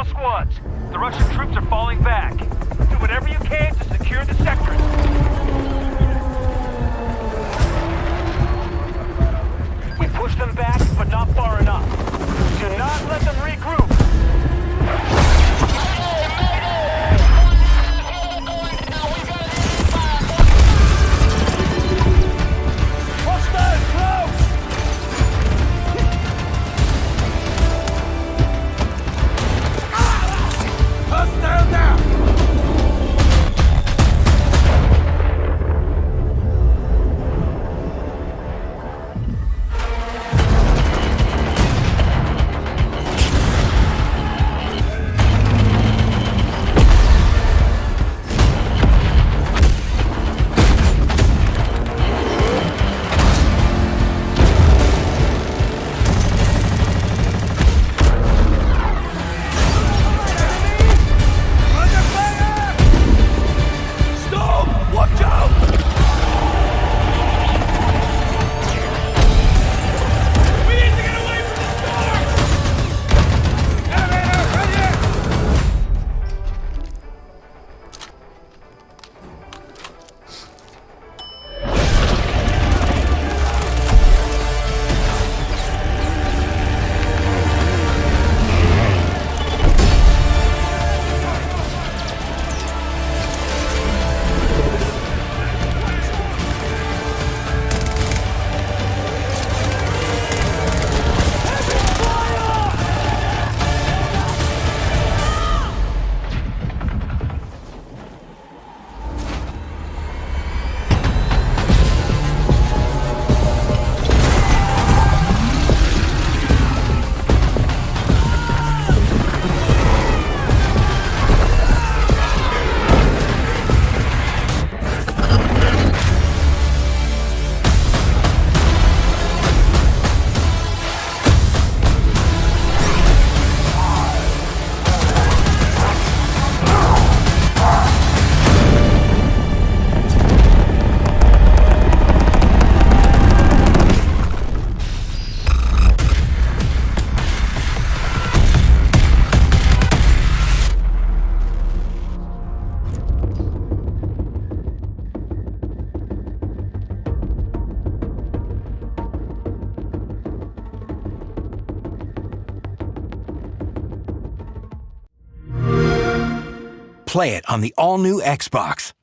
all squads. The Russian troops are falling back. Do whatever you can to secure the sectors. We pushed them back, but not far enough. Do not let them regroup. Play it on the all-new Xbox.